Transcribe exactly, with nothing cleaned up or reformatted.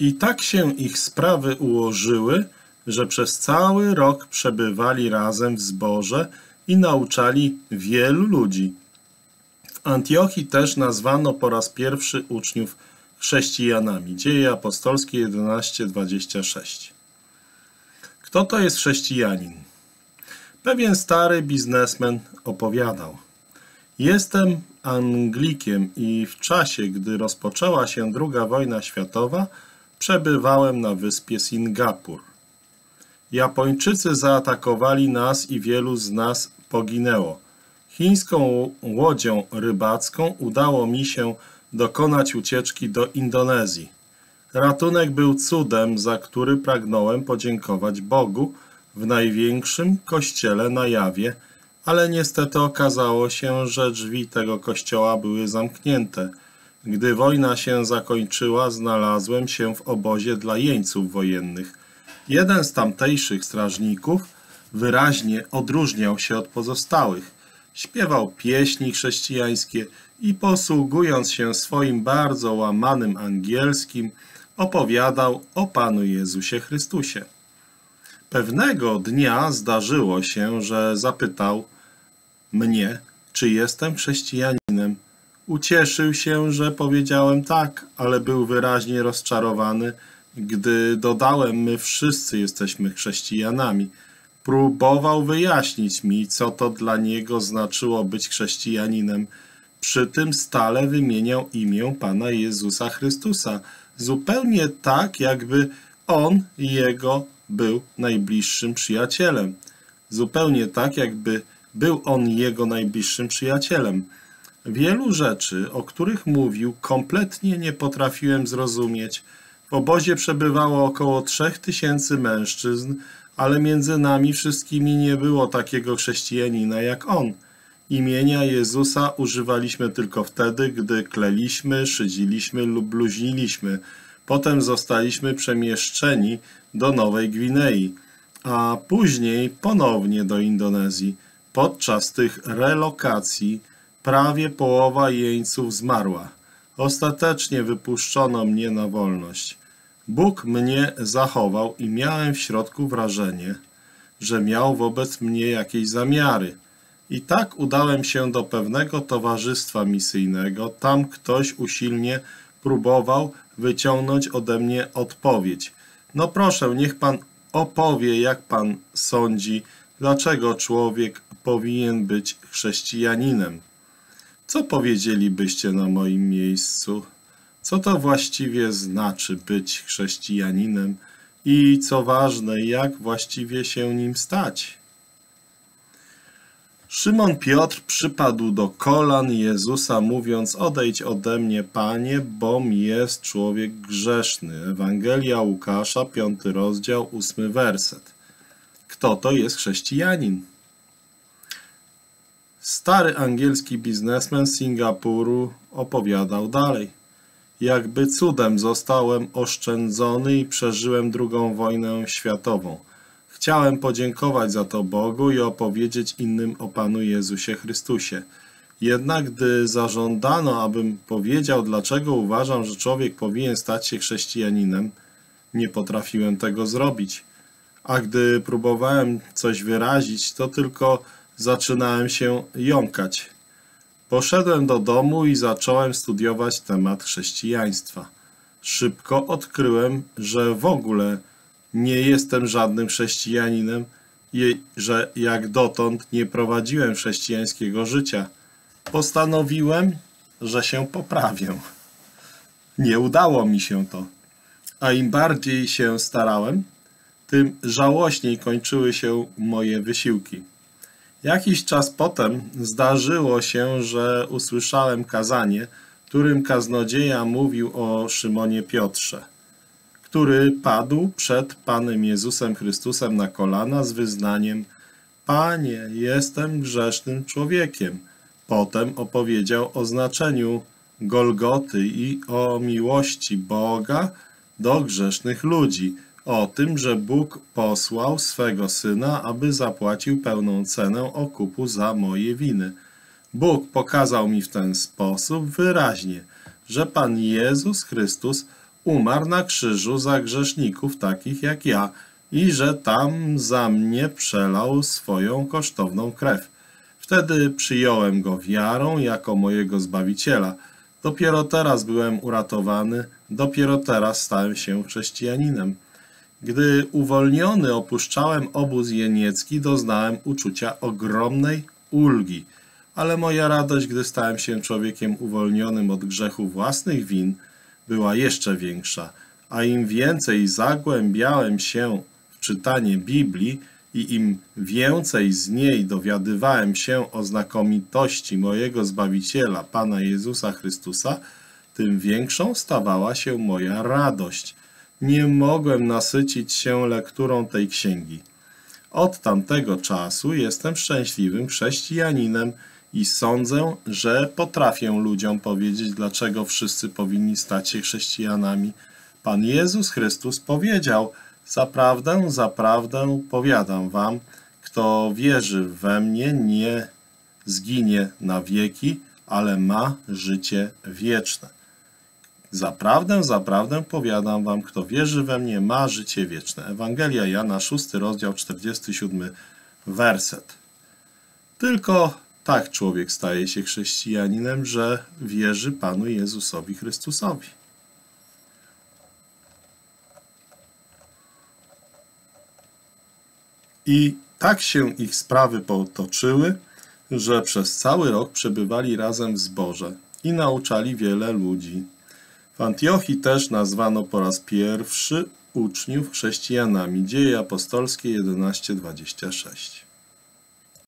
I tak się ich sprawy ułożyły, że przez cały rok przebywali razem w zborze i nauczali wielu ludzi. W Antiochii też nazwano po raz pierwszy uczniów chrześcijanami. Dzieje apostolskie jedenaście dwadzieścia sześć. Kto to jest chrześcijanin? Pewien stary biznesmen opowiadał: jestem Anglikiem i w czasie, gdy rozpoczęła się druga wojna światowa, przebywałem na wyspie Singapur. Japończycy zaatakowali nas i wielu z nas poginęło. Chińską łodzią rybacką udało mi się dokonać ucieczki do Indonezji. Ratunek był cudem, za który pragnąłem podziękować Bogu w największym kościele na jawie, ale niestety okazało się, że drzwi tego kościoła były zamknięte. Gdy wojna się zakończyła, znalazłem się w obozie dla jeńców wojennych. Jeden z tamtejszych strażników wyraźnie odróżniał się od pozostałych. Śpiewał pieśni chrześcijańskie i posługując się swoim bardzo łamanym angielskim, opowiadał o Panu Jezusie Chrystusie. Pewnego dnia zdarzyło się, że zapytał mnie, czy jestem chrześcijaninem. Ucieszył się, że powiedziałem tak, ale był wyraźnie rozczarowany, gdy dodałem, my wszyscy jesteśmy chrześcijanami. Próbował wyjaśnić mi, co to dla niego znaczyło być chrześcijaninem. Przy tym stale wymieniał imię Pana Jezusa Chrystusa, zupełnie tak, jakby On i Jego był najbliższym przyjacielem. Zupełnie tak, jakby był On Jego najbliższym przyjacielem. Wielu rzeczy, o których mówił, kompletnie nie potrafiłem zrozumieć. W obozie przebywało około trzech tysięcy mężczyzn, ale między nami wszystkimi nie było takiego chrześcijanina jak on. Imienia Jezusa używaliśmy tylko wtedy, gdy kleliśmy, szydziliśmy lub bluźniliśmy. Potem zostaliśmy przemieszczeni do Nowej Gwinei, a później ponownie do Indonezji. Podczas tych relokacji prawie połowa jeńców zmarła. Ostatecznie wypuszczono mnie na wolność. Bóg mnie zachował i miałem w środku wrażenie, że miał wobec mnie jakieś zamiary. I tak udałem się do pewnego towarzystwa misyjnego. Tam ktoś usilnie próbował wyciągnąć ode mnie odpowiedź. No proszę, niech pan opowie, jak pan sądzi, dlaczego człowiek powinien być chrześcijaninem. Co powiedzielibyście na moim miejscu? Co to właściwie znaczy być chrześcijaninem i co ważne, jak właściwie się nim stać? Szymon Piotr przypadł do kolan Jezusa, mówiąc: odejdź ode mnie, Panie, bom jest człowiek grzeszny. Ewangelia Łukasza, piąty rozdział, ósmy werset. Kto to jest chrześcijanin? Stary angielski biznesmen z Singapuru opowiadał dalej. Jakby cudem zostałem oszczędzony i przeżyłem drugą wojnę światową. Chciałem podziękować za to Bogu i opowiedzieć innym o Panu Jezusie Chrystusie. Jednak gdy zażądano, abym powiedział, dlaczego uważam, że człowiek powinien stać się chrześcijaninem, nie potrafiłem tego zrobić. A gdy próbowałem coś wyrazić, to tylko zaczynałem się jąkać. Poszedłem do domu i zacząłem studiować temat chrześcijaństwa. Szybko odkryłem, że w ogóle nie jestem żadnym chrześcijaninem i że jak dotąd nie prowadziłem chrześcijańskiego życia. Postanowiłem, że się poprawię. Nie udało mi się to. A im bardziej się starałem, tym żałośniej kończyły się moje wysiłki. Jakiś czas potem zdarzyło się, że usłyszałem kazanie, którym kaznodzieja mówił o Szymonie Piotrze, który padł przed Panem Jezusem Chrystusem na kolana z wyznaniem: Panie, jestem grzesznym człowiekiem. Potem opowiedział o znaczeniu Golgoty i o miłości Boga do grzesznych ludzi, o tym, że Bóg posłał swego Syna, aby zapłacił pełną cenę okupu za moje winy. Bóg pokazał mi w ten sposób wyraźnie, że Pan Jezus Chrystus umarł na krzyżu za grzeszników takich jak ja i że tam za mnie przelał swoją kosztowną krew. Wtedy przyjąłem go wiarą jako mojego Zbawiciela. Dopiero teraz byłem uratowany, dopiero teraz stałem się chrześcijaninem. Gdy uwolniony opuszczałem obóz jeniecki, doznałem uczucia ogromnej ulgi. Ale moja radość, gdy stałem się człowiekiem uwolnionym od grzechu własnych win, była jeszcze większa. A im więcej zagłębiałem się w czytanie Biblii i im więcej z niej dowiadywałem się o znakomitości mojego Zbawiciela, Pana Jezusa Chrystusa, tym większą stawała się moja radość. Nie mogłem nasycić się lekturą tej księgi. Od tamtego czasu jestem szczęśliwym chrześcijaninem i sądzę, że potrafię ludziom powiedzieć, dlaczego wszyscy powinni stać się chrześcijanami. Pan Jezus Chrystus powiedział: zaprawdę, zaprawdę powiadam wam, kto wierzy we mnie, nie zginie na wieki, ale ma życie wieczne. Zaprawdę, zaprawdę powiadam wam, kto wierzy we mnie, ma życie wieczne. Ewangelia Jana, szósty rozdział, czterdziesty siódmy werset. Tylko tak człowiek staje się chrześcijaninem, że wierzy Panu Jezusowi Chrystusowi. I tak się ich sprawy potoczyły, że przez cały rok przebywali razem w zborze i nauczali wiele ludzi. W Antiochii też nazwano po raz pierwszy uczniów chrześcijanami. Dzieje apostolskie jedenaście, dwadzieścia sześć.